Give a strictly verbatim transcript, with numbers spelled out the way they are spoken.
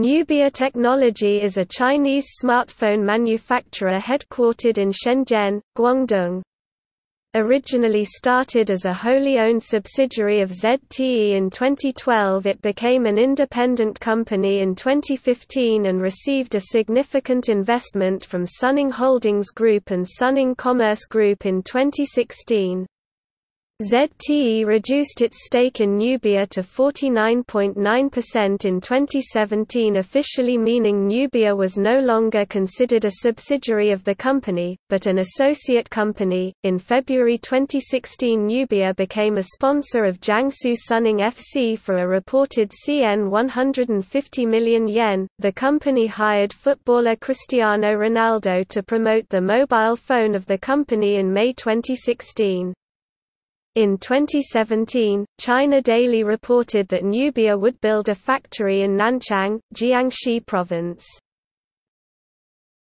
Nubia Technology is a Chinese smartphone manufacturer headquartered in Shenzhen, Guangdong. Originally started as a wholly owned subsidiary of Z T E in twenty twelve, it became an independent company in twenty fifteen and received a significant investment from Suning Holdings Group and Suning Commerce Group in twenty sixteen. Z T E reduced its stake in Nubia to forty-nine point nine percent in twenty seventeen, officially meaning Nubia was no longer considered a subsidiary of the company, but an associate company. In February twenty sixteen, Nubia became a sponsor of Jiangsu Suning F C for a reported one hundred fifty million yuan. The company hired footballer Cristiano Ronaldo to promote the mobile phone of the company in May twenty sixteen. In twenty seventeen, China Daily reported that Nubia would build a factory in Nanchang, Jiangxi Province.